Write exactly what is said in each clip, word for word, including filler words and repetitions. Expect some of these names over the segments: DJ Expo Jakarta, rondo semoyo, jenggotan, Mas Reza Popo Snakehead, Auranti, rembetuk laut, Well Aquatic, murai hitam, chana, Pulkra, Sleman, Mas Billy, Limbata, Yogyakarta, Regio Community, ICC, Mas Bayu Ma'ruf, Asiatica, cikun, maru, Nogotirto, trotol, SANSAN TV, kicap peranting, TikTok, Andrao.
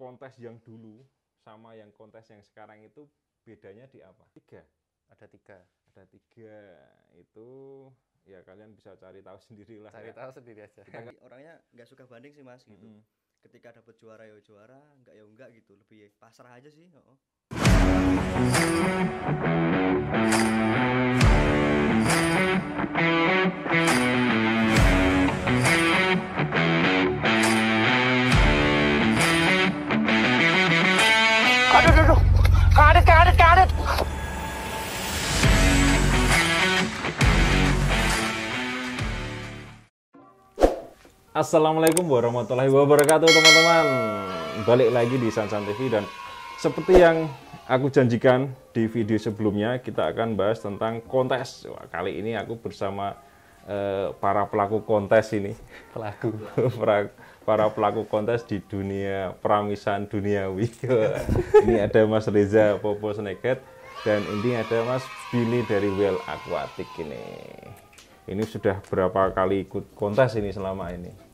kontes yang dulu sama yang kontes yang sekarang itu bedanya di apa? Tiga. Ada tiga. Ada tiga itu ya kalian bisa cari tahu sendiri lah. Cari ya. Tahu sendiri aja. Kita... Orangnya nggak suka banding sih mas gitu. Mm-hmm. Ketika dapat juara ya juara, nggak ya nggak gitu. Lebih pasrah aja sih. Oh. Assalamualaikum warahmatullahi wabarakatuh teman-teman. Balik lagi di SANSAN T V dan seperti yang aku janjikan di video sebelumnya, kita akan bahas tentang kontes. Wah, kali ini aku bersama eh, para pelaku kontes ini. Pelaku. Para pelaku kontes di dunia peramisan duniawi. Ini ada Mas Reza Popo Snakehead dan ini ada Mas Billy dari Well Aquatic ini. Ini sudah berapa kali ikut kontes ini selama ini?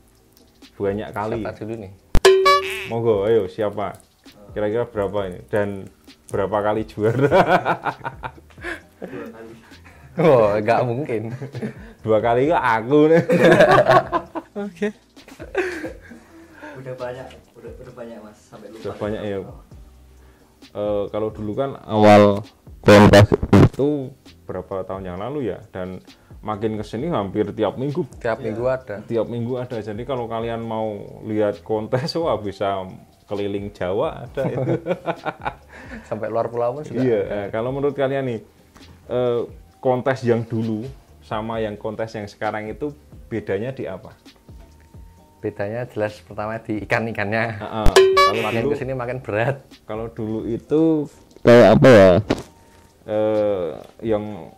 Banyak kali. Siapa dulu nih? Monggo, ayo siapa? Kira-kira berapa ini? Dan berapa kali juara? Dua kali. Oh, nggak mungkin. Dua kali nggak aku nih. Oke. Udah banyak, udah, udah banyak mas. Sampai lupa. Udah banyak ya. Uh, kalau dulu kan awal kontes itu berapa tahun yang lalu ya, dan makin kesini hampir tiap minggu. Tiap minggu ada. Tiap minggu ada. Jadi kalau kalian mau lihat kontes, wah bisa keliling Jawa ada itu. Sampai luar pulau pun sudah. Iya. Nah, kalau menurut kalian nih kontes yang dulu sama yang kontes yang sekarang itu bedanya di apa? Bedanya jelas pertama di ikan-ikannya. Uh-uh. Kalau makin dulu, kesini makin berat. Kalau dulu itu kayak apa ya? Uh, yang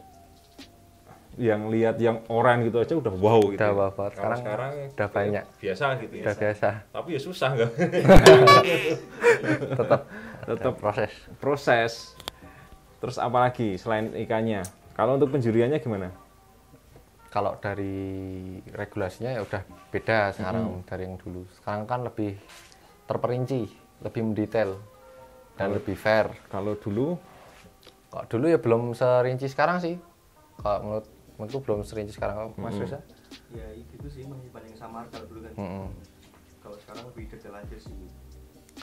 yang lihat yang oranye gitu aja udah wow gitu. Udah wow. Sekarang sekarang udah banyak. Biasa gitu ya. Udah biasa. Tapi ya susah enggak? Tetap tetap proses. Proses. Terus apalagi selain ikannya? Kalau untuk penjuriannya gimana? Kalau dari regulasinya ya udah beda sekarang hmm. dari yang dulu. Sekarang kan lebih terperinci, lebih mendetail dan kalo, lebih fair. Kalau dulu kok dulu ya belum serinci sekarang sih. Kalau menurut Menurutku belum serinci sekarang, Mas Reza? Mm-hmm. Ya itu sih masih paling samar kalau dulu kan. Mm-hmm. Kalau sekarang lebih detail aja sih.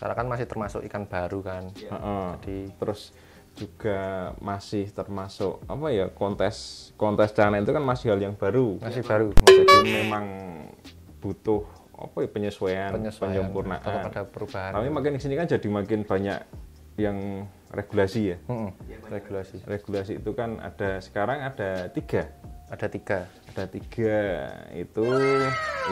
Karena kan masih termasuk ikan baru kan. Yeah. Uh-uh. Jadi terus juga masih termasuk apa ya kontes kontes chana itu kan masih hal yang baru. Masih ya, baru. Jadi memang butuh apa ya penyesuaian, penyesuaian penyempurnaan. Tetap ada perubahan. Tapi makin kesini kan jadi makin banyak yang regulasi ya? Hmm, regulasi. Regulasi itu kan ada sekarang ada tiga. Ada tiga. Ada tiga itu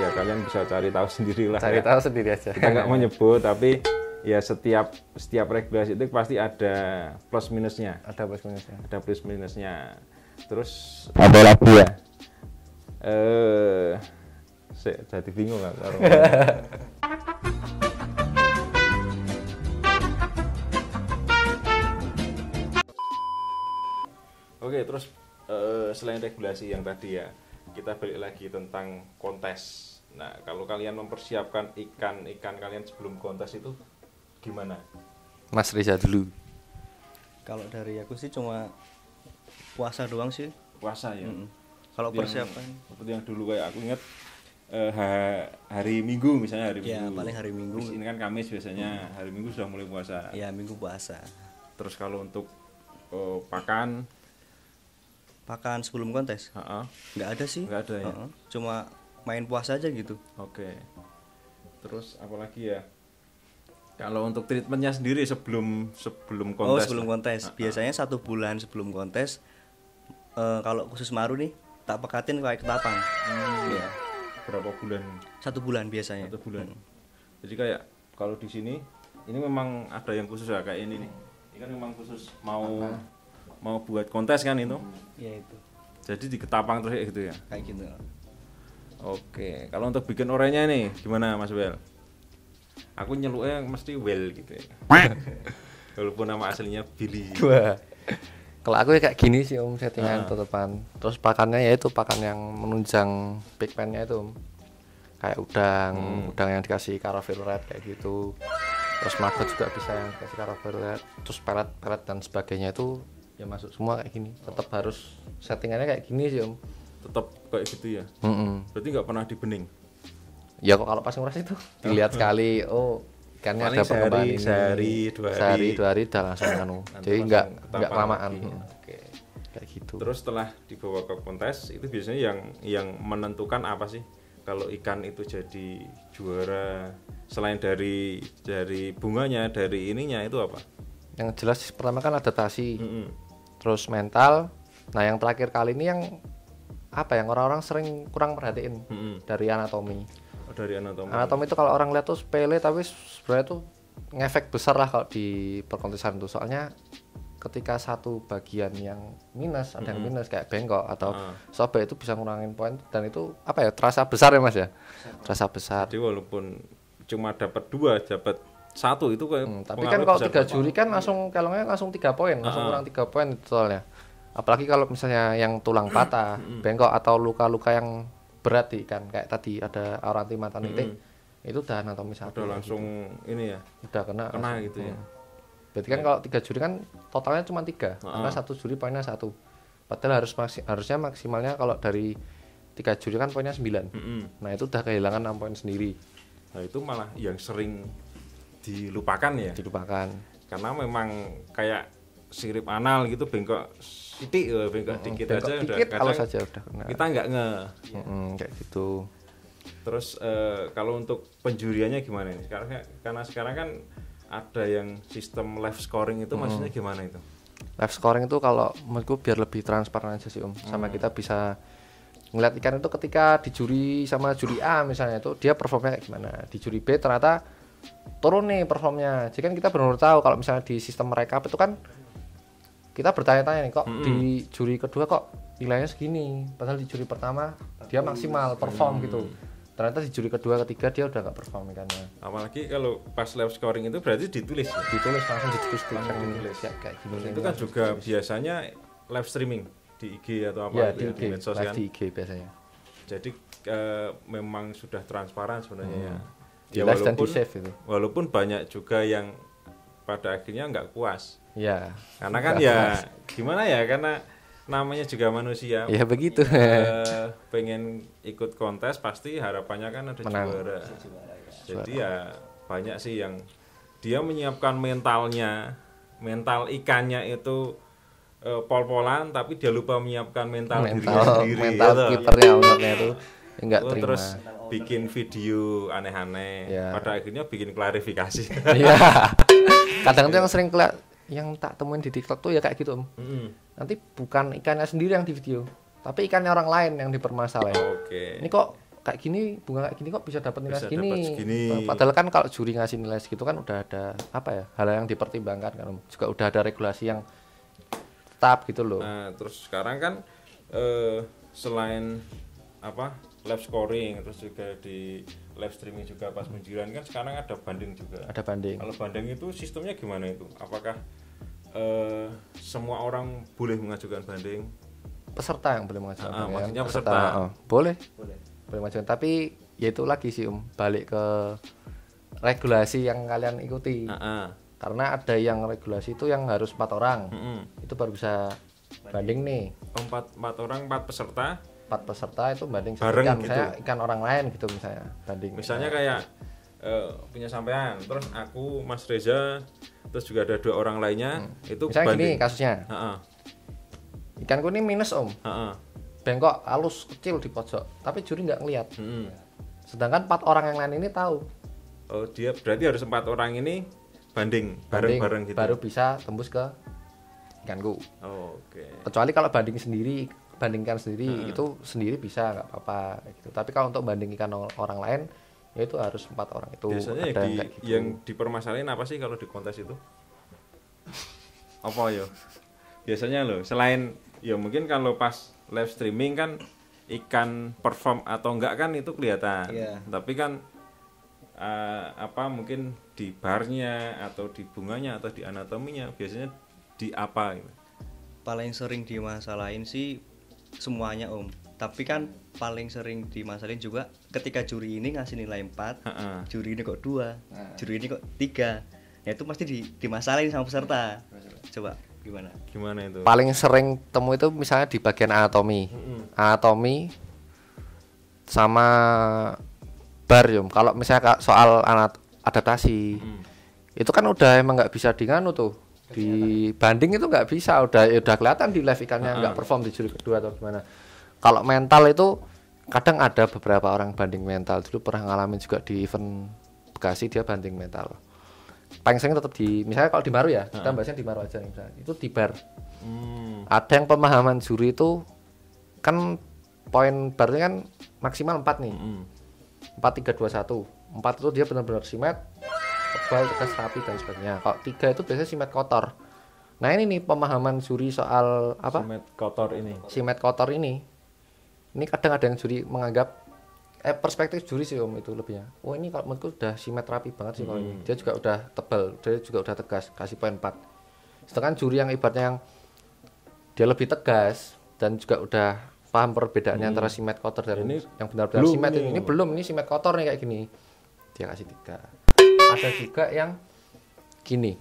ya kalian bisa cari tahu sendiri lah. Cari ya. Tahu sendiri aja. Kita nggak mau nyebut tapi ya setiap setiap regulasi itu pasti ada plus minusnya. Ada plus minusnya. Ada plus minusnya. Terus ada lagi ya? Eh, saya jadi bingung nggak taruh. Oke, terus uh, selain regulasi yang tadi ya, kita balik lagi tentang kontes. Nah, kalau kalian mempersiapkan ikan-ikan kalian sebelum kontes itu gimana? Mas Reza dulu. Kalau dari aku sih cuma puasa doang sih. Puasa ya? Mm-hmm. Kalau persiapan. Seperti yang dulu kayak aku ingat uh, hari Minggu misalnya hari ya, Minggu. Ya, paling hari Minggu. Terus ini kan Kamis biasanya, hari Minggu sudah mulai puasa. Iya, Minggu puasa. Terus kalau untuk uh, pakan, Pakan sebelum kontes? Uh-uh. Nggak ada sih. Nggak ada ya? Uh-uh. Cuma main puasa aja gitu. Oke. Terus apalagi ya? Kalau untuk treatmentnya sendiri sebelum sebelum kontes? Oh sebelum kontes. Uh-uh. Biasanya satu bulan sebelum kontes. Uh, kalau khusus maru nih, tak pekatin kayak ketapang. Hmm. Ya. Berapa bulan? Satu bulan biasanya. Satu bulan. Hmm. Jadi kayak kalau di sini, ini memang ada yang khusus ya kayak ini nih. Ini kan memang khusus mau. Apa? Mau buat kontes kan itu? Iya itu. Jadi diketapang terus gitu ya? Kayak gitu. Oke, kalau untuk bikin orenya nih gimana Mas Well? Aku nyeluknya mesti Well gitu ya. Walaupun nama aslinya Billy. Kalau aku ya kayak gini sih om settingan tetepan. Terus pakannya ya itu pakan yang menunjang pigmentnya itu om. Kayak udang, hmm. udang yang dikasih karafil red kayak gitu. terus maggot juga bisa yang kasih karobelet, terus pelet-pelet dan sebagainya itu ya masuk semua kayak gini. Tetap oh. harus settingannya kayak gini sih Om. Tetap kayak gitu ya. Mm-mm. Berarti nggak pernah dibening. Ya kok kalau pas nguras itu dilihat sekali. Oh ikannya ada perkembangan ini. Sehari dua hari. Sehari dua hari udah langsung anu. Jadi nggak nggak kelamaan. Oke. Kayak gitu. Terus setelah dibawa ke kontes itu biasanya yang yang menentukan apa sih kalau ikan itu jadi juara selain dari dari bunganya, dari ininya itu apa? Yang jelas pertama kan adaptasi, mm-hmm. terus mental. Nah yang terakhir kali ini yang apa yang orang-orang sering kurang perhatiin, mm-hmm. dari anatomi. Oh, dari anatomi. Anatomi itu kalau orang lihat tuh sepele tapi sebenarnya tuh ngefek besar lah kalau di perkontesan itu. Soalnya ketika satu bagian yang minus, ada mm-hmm. yang minus kayak bengkok atau ah. sobek itu bisa ngurangin poin dan itu apa ya terasa besar ya Mas ya, terasa besar. Jadi walaupun cuma dapat dua, dapat satu itu kayak hmm, tapi kan kalau tiga juri kan langsung kalau nggak langsung tiga poin, langsung kurang tiga poin totalnya. Apalagi kalau misalnya yang tulang patah, bengkok atau luka-luka yang berat di ikan kayak tadi ada orang timatan itik itu udah anatomi satu. Udah langsung gitu. Ini ya. Udah kena. Kena langsung, gitu ya. Berarti kan kalau tiga juri kan totalnya cuma tiga, uh-huh. karena satu juri poinnya satu. Padahal harus maksi, harusnya maksimalnya kalau dari tiga juri kan poinnya sembilan. Uh-huh. Nah itu udah kehilangan enam poin sendiri. Nah itu malah yang sering dilupakan ya. Dilupakan. Karena memang kayak sirip anal gitu bengkok titik, bengkok mm-hmm. dikit bengkok aja dikit, udah kalau saja udah kena. Kita nggak nge. Mm-hmm, kayak gitu. Terus uh, kalau untuk penjuriannya gimana ini? Karena karena sekarang kan ada yang sistem live scoring itu, hmm. maksudnya gimana itu? Live scoring itu kalau menurutku biar lebih transparan aja sih Om, hmm. sama kita bisa ngeliat ikan itu ketika di juri sama juri A misalnya itu dia performnya kayak gimana, di juri B ternyata turun nih performnya. Jadi kan kita benar-benar tahu kalau misalnya di sistem rekap itu kan kita bertanya-tanya nih kok hmm. di juri kedua kok nilainya segini, padahal di juri pertama dia maksimal perform hmm. gitu. Ternyata di juri kedua ketiga dia udah nggak perform ikannya. Apalagi kalau pas live scoring itu berarti ditulis ya? Ditulis langsung ditulis langsung ditulis ya, kayak gitu. Itu kan juga ditulis. Biasanya live streaming di I G atau apa ya, di, I G. Di medsos kan? Di I G biasanya. Jadi uh, memang sudah transparan sebenarnya hmm. ya. Ya walaupun, walaupun banyak juga yang pada akhirnya nggak puas. Ya. Karena kan ya puas. Gimana ya karena namanya juga manusia ya begitu uh, pengen ikut kontes pasti harapannya kan ada menang. Juara jadi juara. Ya banyak sih yang dia menyiapkan mentalnya, mental ikannya itu uh, pol-polan tapi dia lupa menyiapkan mental, mental dirinya sendiri mental gitu. Kipernya orangnya itu enggak terima terus bikin video aneh-aneh ya. Pada akhirnya bikin klarifikasi ya. Kadang tuh yang sering kela- yang tak temuin di TikTok tuh ya kayak gitu Om. Mm-hmm. Nanti bukan ikannya sendiri yang di video, tapi ikannya orang lain yang dipermasalahin. Okay. Ini kok kayak gini, bunga kayak gini kok bisa dapat nilai bisa segini. segini. Padahal kan kalau juri ngasih nilai segitu kan udah ada apa ya? Hal yang dipertimbangkan kan Om. Juga udah ada regulasi yang tetap gitu loh. Nah, terus sekarang kan eh, selain apa? Live scoring terus juga di live streaming juga pas penjurian kan sekarang ada banding juga. Ada banding. Kalau banding itu sistemnya gimana itu? Apakah uh, semua orang boleh mengajukan banding? Peserta yang boleh mengajukan. Ah, banding, maksudnya ya. peserta. peserta oh. Boleh. Boleh. Boleh mengajukan tapi ya itu lagi sih Om, balik ke regulasi yang kalian ikuti. Uh-uh. Karena ada yang regulasi itu yang harus empat orang. Uh-uh. Itu baru bisa banding, banding nih. empat orang empat peserta. empat peserta itu banding ikan gitu. Saya ikan orang lain gitu misalnya banding misalnya kayak uh, punya sampean terus aku Mas Reza terus juga ada dua orang lainnya hmm. itu misalnya banding. Gini kasusnya uh-uh. ikanku ini minus Om uh-uh. bengkok halus kecil di pojok tapi juri nggak ngelihat hmm. sedangkan empat orang yang lain ini tahu. Oh dia berarti harus empat orang ini banding bareng-bareng gitu baru bisa tembus ke ikanku. Oh, okay. Kecuali kalau banding sendiri bandingkan sendiri hmm. itu sendiri bisa nggak apa-apa gitu. Tapi kalau untuk bandingkan orang lain ya itu harus empat orang itu. Biasanya ada yang, di, gitu. Yang dipermasalahin apa sih kalau di kontes itu? Apa ya? Biasanya loh selain ya mungkin kalau pas live streaming kan ikan perform atau enggak kan itu kelihatan. Yeah. Tapi kan uh, apa mungkin di barnya atau di bunganya atau di anatominya biasanya di apa gitu. Paling sering dimasalahin sih semuanya Om. Tapi kan paling sering dimasalahin juga ketika juri ini ngasih nilai empat, uh-uh. juri ini kok dua, uh. juri ini kok tiga. Ya itu pasti di, dimasalahin sama peserta. Coba gimana? Gimana itu? Paling sering temu itu misalnya di bagian anatomi. Mm-hmm. Anatomi sama barium. Kalau misalnya soal anat- adaptasi. Mm. Itu kan udah emang nggak bisa dinganu tuh. Di banding itu nggak bisa, udah ya udah kelihatan di live ikannya nggak uh-huh. perform di juri kedua atau gimana. Kalau mental itu kadang ada beberapa orang banding mental. Dulu pernah ngalamin juga di event Bekasi, dia banding mental. Paling sering tetap di, misalnya kalau di Maru ya, kita uh-huh. bahasnya di Maru aja misalnya, itu di bar. Hmm. Ada yang pemahaman juri itu kan poin barnya kan maksimal empat nih. Hmm. empat, tiga, dua, satu. empat itu dia benar-benar simet, tebal, tegas, rapi dan sebagainya. Kalau tiga itu biasanya simet kotor. Nah ini nih pemahaman juri soal apa? Simet kotor ini. Simet kotor ini. Ini kadang ada yang juri menganggap eh perspektif juri sih om itu lebihnya. Oh ini kalau menurutku udah simet rapi banget sih hmm. kalau ini. Dia juga udah tebal, dia juga udah tegas, kasih poin empat. Sedangkan juri yang ibaratnya yang dia lebih tegas dan juga udah paham perbedaannya hmm. antara simet kotor dan ini yang benar-benar simet ini, ini belum, ini simet kotor nih kayak gini. Dia kasih tiga. Ada juga yang gini.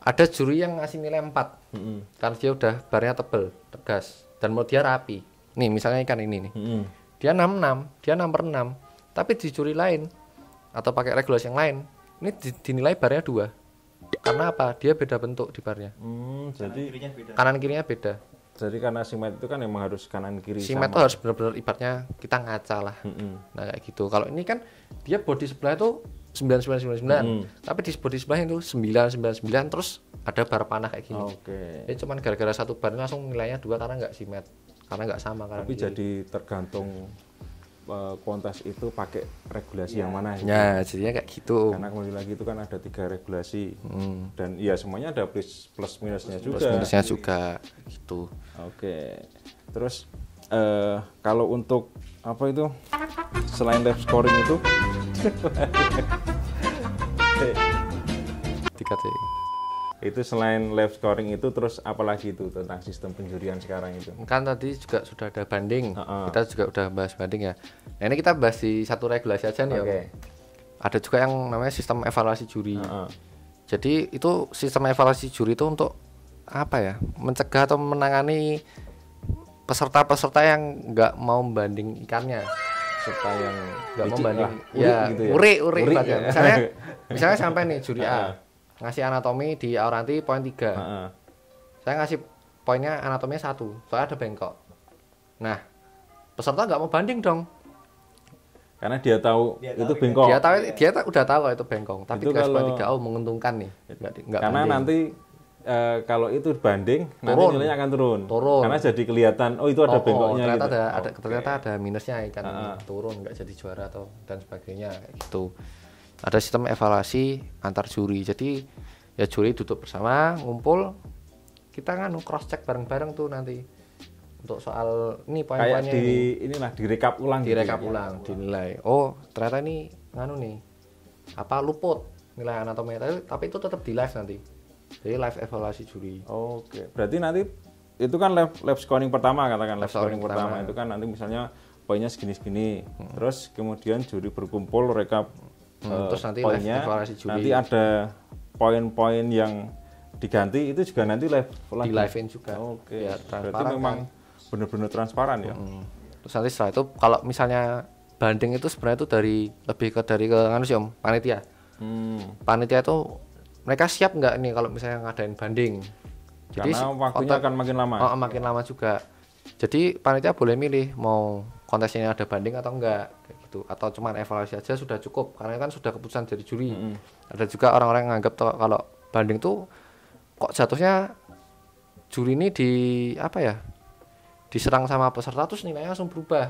Ada juri yang ngasih nilai empat. Hmm. Karena dia udah barnya tebal, tegas dan mau dia rapi. Nih misalnya ikan ini nih, mm-hmm. dia enam puluh enam, dia nomor enam, tapi di juri lain atau pakai regulasi yang lain, ini dinilai barnya dua. Karena apa? Dia beda bentuk di barnya. Mm, jadi kanan kirinya beda. Jadi karena simet itu kan memang harus kanan kiri. Simet itu harus benar-benar ibaratnya kita ngaca lah. Mm-hmm. Nah kayak gitu. Kalau ini kan dia body sebelah itu sembilan sembilan sembilan, mm-hmm. tapi di body sebelahnya itu sembilan sembilan sembilan, terus ada bar panah kayak gini. Oke. Okay. Jadi cuman gara-gara satu bar langsung nilainya dua karena nggak simet. Karena nggak sama kan. Tapi jadi tergantung uh, kontes itu pakai regulasi yeah. yang mana gitu. Ya, jadinya kayak gitu. Karena kembali lagi itu kan ada tiga regulasi hmm. dan ya semuanya ada plus plus minusnya plus juga. Plus minusnya juga gitu. Oke. Terus uh, kalau untuk apa itu selain live scoring itu tiga t. Itu selain live scoring itu terus apalagi itu tentang sistem penjurian sekarang itu? Kan tadi juga sudah ada banding, uh-uh. kita juga udah bahas banding ya. Nah ini kita bahas di satu regulasi aja nih. Okay. Ada juga yang namanya sistem evaluasi juri. Uh-uh. Jadi itu sistem evaluasi juri itu untuk apa ya? Mencegah atau menangani peserta-peserta yang nggak mau banding ikannya. Peserta yang nggak mau banding, uri, ya gitu ya? uri uri, uri ya. Misalnya, misalnya sampai nih juri uh-uh. A. ngasih anatomi di Auranti poin tiga. Uh-uh. Saya ngasih poinnya anatominya satu, soalnya ada bengkok. Nah, peserta nggak mau banding dong. Karena dia tahu dia itu tahu bengkok. Dia tahu, dia ta- udah tahu kalau itu bengkok. Tapi dikasih poin tiga, oh menguntungkan nih. Nggak, nggak karena banding. Nanti e, kalau itu banding, turun. Nanti nilainya akan turun. turun. Karena jadi kelihatan, oh itu ada oh, bengkoknya. Oh, ternyata, gitu. ada, ada, okay. ternyata ada minusnya ikan uh-uh. turun, nggak jadi juara atau dan sebagainya gitu. Ada sistem evaluasi antar juri. Jadi ya juri duduk bersama, ngumpul, kita kan cross check bareng-bareng tuh nanti untuk soal ini poin-poinnya. Kayak di inilah direkap ulang. Direkap gitu, ulang, ya? Dinilai. Oh ternyata ini nganu nih apa luput nilai anatomi, tapi itu tetap di live nanti. Jadi live evaluasi juri. Oke. Berarti nanti itu kan live live scoring pertama katakan live, live scoring, scoring pertama. pertama itu kan nanti misalnya poinnya segini-segini. Hmm. Terus kemudian juri berkumpul rekap. Hmm, terus nanti poinnya, live nanti ada poin-poin yang diganti itu juga nanti live di live-in juga. Oke. Ya, berarti memang kan benar-benar transparan ya. Hmm. Terus nanti setelah itu kalau misalnya banding itu sebenarnya itu dari lebih ke dari ke anu sih om, panitia. Hmm. Panitia itu mereka siap nggak nih kalau misalnya ngadain banding? Jadi karena waktunya otak, akan makin lama. Oh, makin lama juga. Jadi panitia boleh milih mau kontesnya ada banding atau enggak. Atau cuman evaluasi aja sudah cukup karena kan sudah keputusan dari juri. Mm-hmm. Ada juga orang-orang yang nganggap kalau banding tuh kok jatuhnya juri ini di apa ya diserang sama peserta terus nilainya langsung berubah.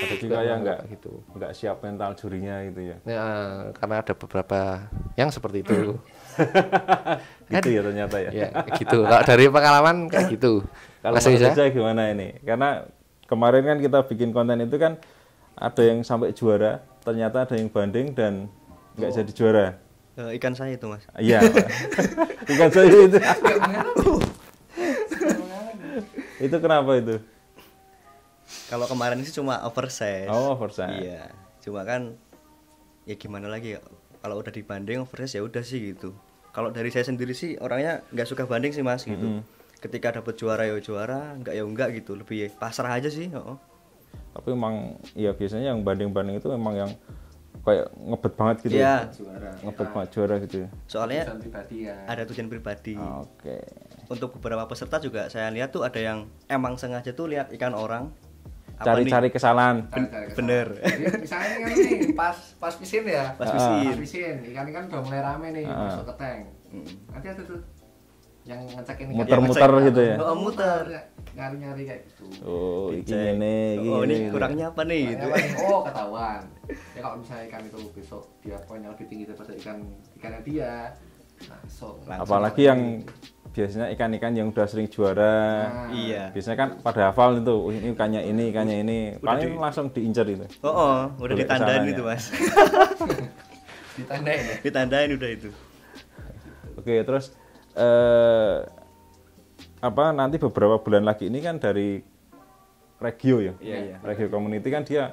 Ada juga yang nggak gitu nggak siap mental jurinya gitu ya. Ya karena ada beberapa yang seperti itu. Gitu ya ternyata ya. Ya gitu. Kalau dari pengalaman kayak gitu. Kalau saya gimana ini? Karena kemarin kan kita bikin konten itu kan ada yang sampai juara, ternyata ada yang banding dan nggak oh. jadi juara. E, ikan saya itu mas. Iya. Ikan saya itu. Itu kenapa itu? Kalau kemarin sih cuma oversize. Oh, oversize. Iya. Cuma kan ya gimana lagi, kalau udah dibanding oversize ya udah sih gitu. Kalau dari saya sendiri sih orangnya nggak suka banding sih Mas gitu. Mm-hmm. Ketika dapat juara ya juara, nggak ya nggak gitu. Lebih pasrah aja sih. Oh. Tapi emang ya biasanya yang banding-banding itu memang yang kayak ngebet banget gitu ya, juara, ngebet banget ya, juara gitu. Soalnya tujuan pribadi ya. Ada tujuan pribadi. Oke. Okay. Untuk beberapa peserta juga saya lihat tuh ada yang emang sengaja tuh lihat ikan orang. Cari-cari kesalahan. Ben cari kesalahan. Bener. Jadi, misalnya kan nih pas pas pisin ya. Pas pisin. Pas pisin ikan-ikan udah mulai rame nih masuk ke tank. Nanti ada tuh yang ngecekin ikan. Muter-muter gitu ya. Oh, muter. Nyari-nyari kayak gitu. Oh, ini nih. Oh, ini kurangnya apa nih gitu. Oh, ketahuan. Ya kalau misalnya ikan itu besok dia punya lebih tinggi daripada ikan ikannya dia. Langsung. Apalagi yang biasanya ikan-ikan yang udah sering juara. Nah, iya. Biasanya kan pada hafal itu, oh, ini ikannya ini, ikannya ini. Paling di... langsung diincer itu. Oh, oh udah ditandain itu, Mas. Ditandain. Ya? Ditandain udah itu. Oke, terus eh, apa nanti beberapa bulan lagi ini kan dari Regio ya. Iya, iya. Regio Community kan dia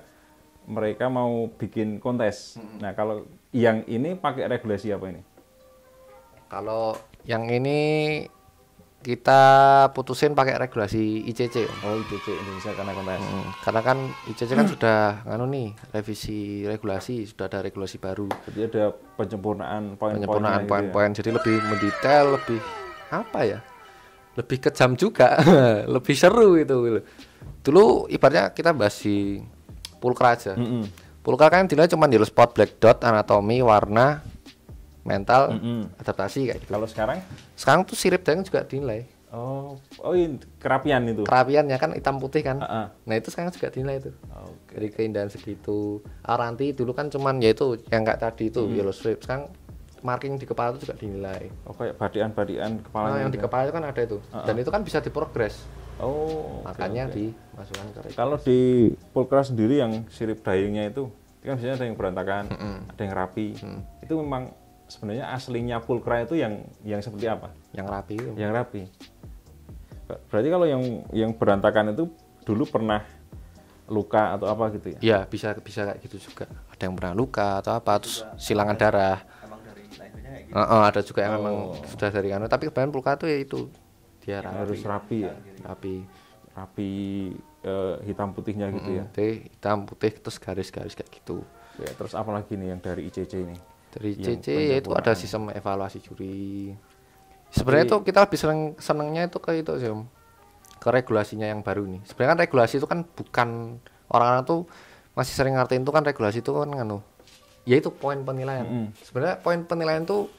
mereka mau bikin kontes. Mm-hmm. Nah, kalau yang ini pakai regulasi apa ini? Kalau yang ini kita putusin pakai regulasi I C C. Oh, I C C Indonesia Karena Kontes. Hmm, karena kan I C C kan sudah nganu nih, revisi regulasi, sudah ada regulasi baru. Jadi ada penyempurnaan poin-poin. Penyempurnaan poin-poin. Gitu ya? Jadi lebih mendetail, lebih apa ya? Lebih kejam juga, lebih seru itu. Dulu ibaratnya kita bahas di pulkra aja. Mm-hmm. Pulkra kan dinilai cuma di spot, black dot, anatomi, warna, mental, mm-hmm, adaptasi kayak gitu. Kalau sekarang? Sekarang tuh sirip dan juga dinilai. Oh, oh kerapian itu? Kerapiannya kan hitam putih kan. Uh-uh. Nah itu sekarang juga dinilai itu. Okay. Dari keindahan segitu. Aranti dulu kan cuman yaitu yang kayak tadi itu, mm-hmm, yellow strip. Sekarang marking di kepala itu juga dinilai. Oh kayak badian-badian kepala. Nah, yang di kepala itu kan ada itu. Uh-uh. Dan itu kan bisa diprogres. Oh. Makanya okay, okay, dimasukkan ke rekresi. Kalau di pulkra sendiri yang sirip dayungnya itu, itu kan biasanya ada yang berantakan, mm-hmm, ada yang rapi. Mm-hmm. Itu memang sebenarnya aslinya pulkra itu yang yang seperti apa? Yang rapi itu. Yang rapi. Berarti kalau yang yang berantakan itu dulu pernah luka atau apa gitu ya? Iya, bisa bisa kayak gitu juga. Ada yang pernah luka atau apa, terus silangan darah. Emang dari lahirnya kayak gitu. Uh-uh, ada juga yang oh, memang sudah dari anu, tapi kebanyakan pulkra itu ya itu dia rapi. Harus rapi ya. Rapi. Rapi uh, hitam putihnya mm-mm, gitu ya. Hitam putih terus garis-garis kayak gitu. Ya, terus apa lagi nih yang dari I C C ini? Dari C C yaitu ada sistem evaluasi juri. Sebenarnya itu kita lebih seneng, senengnya itu ke itu sih, ke regulasinya yang baru nih. Sebenarnya kan regulasi itu kan bukan, orang-orang tuh masih sering ngertiin itu kan regulasi itu kan nganu, yaitu poin penilaian. Mm-hmm. Sebenarnya poin penilaian itu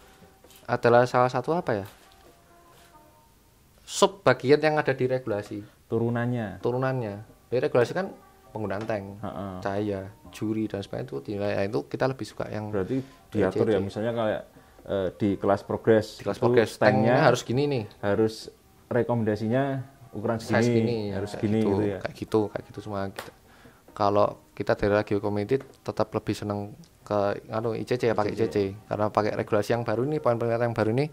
adalah salah satu apa ya, sub bagian yang ada di regulasi. Turunannya. Turunannya. Jadi regulasi kan penggunaan tank, ha-ha, cahaya, juri dan sebagainya itu dinilai. Itu kita lebih suka yang berarti diatur I C C. Ya misalnya kayak uh, di kelas progres, di kelas progres tanknya harus gini nih, harus rekomendasinya ukuran segini, gini, harus gini gitu, gitu ya, kayak gitu kayak gitu semua kita. Kalau kita dari Regio Community tetap lebih seneng ke anu I C C ya, pakai I C C karena pakai regulasi yang baru ini, poin penilaian yang baru ini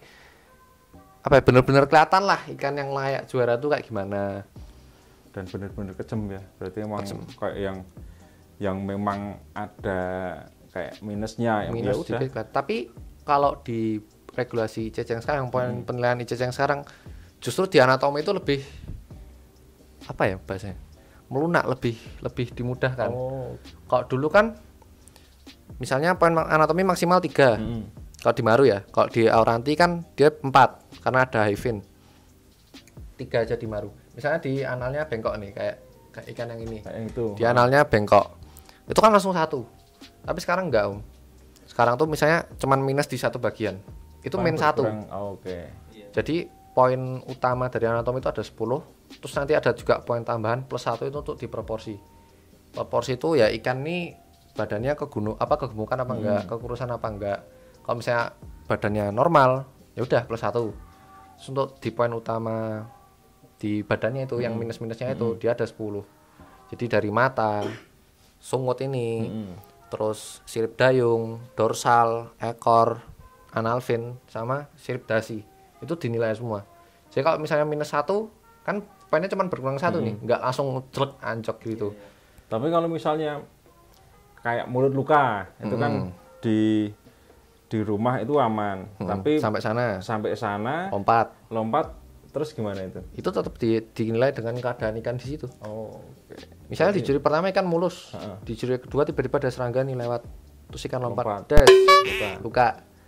apa ya, benar-benar kelihatan lah ikan yang layak juara tuh kayak gimana dan benar-benar kejem ya. Berarti emang kejem, kayak yang yang memang ada kayak minusnya, minus ya udah. Tapi kalau di regulasi I C C yang sekarang, poin hmm, penilaian I C C yang sekarang justru di anatomi itu lebih apa ya bahasanya, melunak, lebih lebih dimudahkan. Oh. Kalau dulu kan misalnya poin anatomi maksimal tiga, hmm, kalau di Maru ya, kalau di Auranti kan dia empat karena ada high fin. Tiga aja di Maru. Misalnya di analnya bengkok nih kayak, kayak ikan yang ini. Kayak itu. Di analnya bengkok. Itu kan langsung satu. Tapi sekarang enggak, Om. Sekarang tuh misalnya cuman minus di satu bagian. Itu min satu. Oh, oke. Okay. Jadi poin utama dari anatomi itu ada sepuluh, terus nanti ada juga poin tambahan plus satu itu untuk di proporsi. Proporsi itu ya ikan nih badannya kegunung apa kegemukan apa hmm, enggak, kekurusan apa enggak. Kalau misalnya badannya normal, ya udah plus satu. Untuk di poin utama di badannya itu, hmm, yang minus-minusnya itu, hmm, dia ada sepuluh. Jadi dari mata, sungut ini, hmm, terus sirip dayung, dorsal, ekor, anal fin, sama sirip dasi. Itu dinilai semua. Jadi kalau misalnya minus satu, kan pennya cuma berkurang satu hmm. nih, nggak langsung celek ancok gitu. Tapi kalau misalnya kayak mulut luka itu hmm. kan di di rumah itu aman, hmm. tapi sampai sana sampai sana lompat lompat terus gimana itu? Itu tetap di, dinilai dengan keadaan ikan di situ. Oh, okay. Misalnya jadi, di juri pertama ikan mulus, uh -uh. di juri kedua tiba-tiba ada serangga nih lewat, terus ikan lompat, lompat. Des, luka. luka.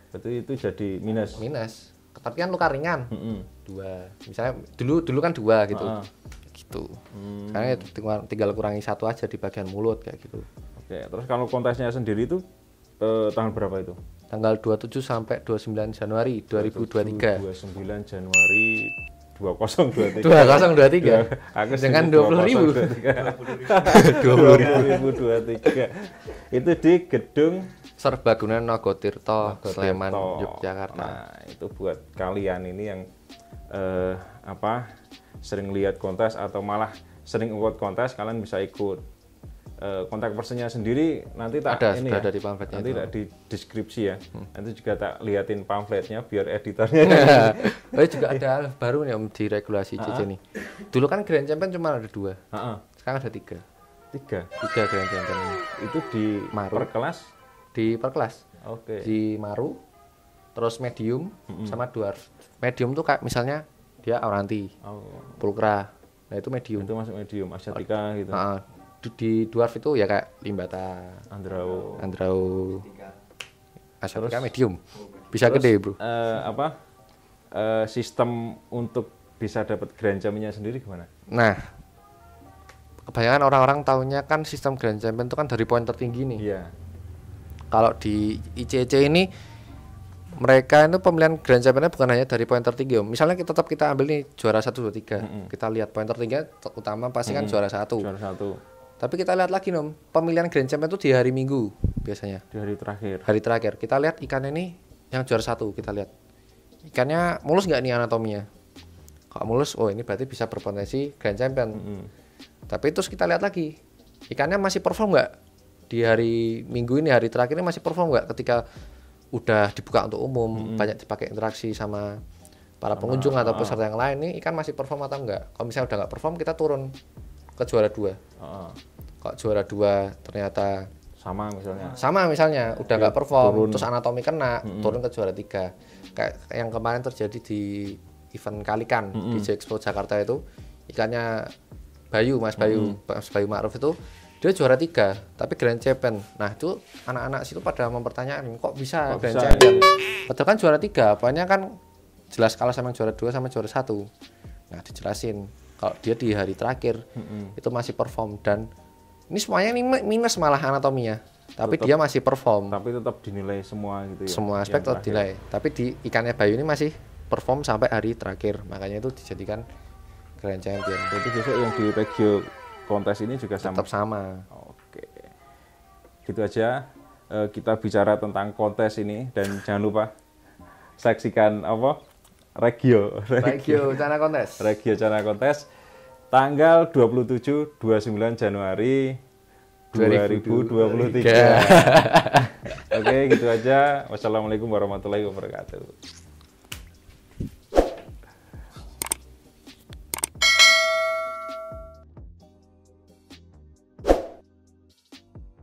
Berarti itu jadi minus. Minus. Tapi kan luka ringan, mm -hmm. dua. Misalnya dulu dulu kan dua gitu, uh -uh. gitu. Hmm. Karena tinggal kurangi satu aja di bagian mulut kayak gitu. Oke. Okay. Terus kalau kontesnya sendiri itu eh, tanggal berapa itu? Tanggal dua puluh tujuh sampai dua puluh sembilan Januari dua ribu dua puluh tiga. dua puluh sembilan Januari dua ribu dua puluh tiga. dua ribu dua puluh tiga. Aku dengan dua puluh ribu. dua puluh ribu. dua puluh ribu. dua puluh tiga. Itu di gedung Serbaguna Nogotirto, Nogotirto. Sleman, Yogyakarta. Nah, itu buat kalian ini yang eh, apa sering lihat kontes atau malah sering ikut kontes, kalian bisa ikut. Kontak personnya sendiri nanti tak ada, ini ya, ada di pamfletnya nanti tak di deskripsi ya, hmm. nanti juga tak liatin pamfletnya biar editornya. Oh juga ada baru nih om di regulasi uh -huh. C C nih. Dulu kan Grand Champion cuma ada dua, uh -huh. sekarang ada tiga. Tiga, tiga Grand Champion ini. Itu di Maru. Per kelas? Di per kelas. Oke. Okay. Di Maru, terus medium mm -hmm. sama dwarf. Medium tuh kayak misalnya dia auranti, oh. pulkra, nah itu medium. Itu masuk medium, asiatica gitu. Uh -huh. Di dwarf itu ya kayak limbata, andrao, andrao, asiatica medium, bisa terus, gede bro. Uh, apa uh, sistem untuk bisa dapat grand championnya sendiri gimana? Nah, kebanyakan orang-orang taunya kan sistem grand champion itu kan dari poin tertinggi nih. Iya. Kalau di I C C ini mereka itu pemilihan grand championnya bukan hanya dari poin tertinggi. Misalnya kita tetap kita ambil nih juara satu dua tiga, kita lihat poin tertinggi utama pasti kan mm -hmm. juara satu. Juara satu. Tapi kita lihat lagi nom, pemilihan Grand Champion itu di hari Minggu biasanya. Di hari terakhir. Hari terakhir. Kita lihat ikannya nih yang juara satu, kita lihat ikannya mulus nggak nih anatominya. Kalau mulus, oh ini berarti bisa berpotensi Grand Champion. Mm -hmm. Tapi terus kita lihat lagi ikannya masih perform nggak di hari Minggu ini, hari terakhir ini masih perform nggak ketika udah dibuka untuk umum, mm -hmm. banyak dipakai interaksi sama para sama, pengunjung atau peserta yang lain nih, ikan masih perform atau nggak. Kalau misalnya udah nggak perform kita turun ke juara dua. Uh. Kok juara dua ternyata sama misalnya sama misalnya udah nggak perform turun. Terus anatomi kena mm -hmm. turun ke juara tiga kayak yang kemarin terjadi di event Kalikan mm -hmm. di D J Expo Jakarta itu ikannya Bayu Mas Bayu mm -hmm. Mas Bayu Ma'ruf itu dia juara tiga tapi Grand Champion. Nah itu anak-anak situ pada mempertanyakan kok bisa kok Grand bisa, Champion ya? Padahal kan juara tiga apanya kan jelas kalah sama juara dua sama juara satu. Nah dijelasin kalau dia di hari terakhir mm -hmm. itu masih perform dan ini semuanya ini minus malah anatominya, tapi tetap, dia masih perform. Tapi tetap dinilai semua gitu ya. Semua aspek tetap dinilai. Tapi di ikannya Bayu ini masih perform sampai hari terakhir, makanya itu dijadikan Grand Champion. Jadi besok yang di Regio kontes ini juga sama. Tetap sama. Oke, gitu aja e, kita bicara tentang kontes ini dan jangan lupa saksikan apa Regio Regio Chana kontes. Regio Chana kontes. Tanggal dua puluh tujuh dua puluh sembilan Januari dua ribu dua puluh tiga. Oke, gitu aja. Wassalamualaikum warahmatullahi wabarakatuh.